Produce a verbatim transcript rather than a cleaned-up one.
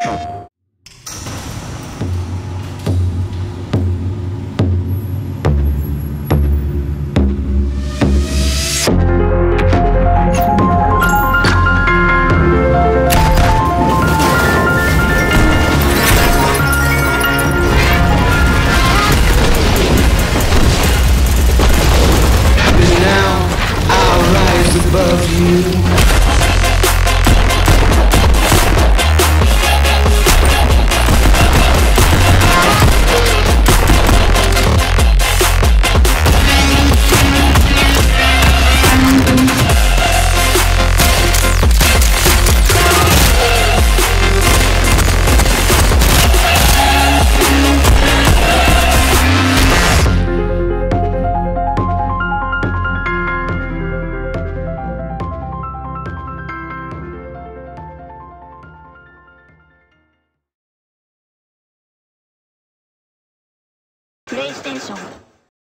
PlayStation.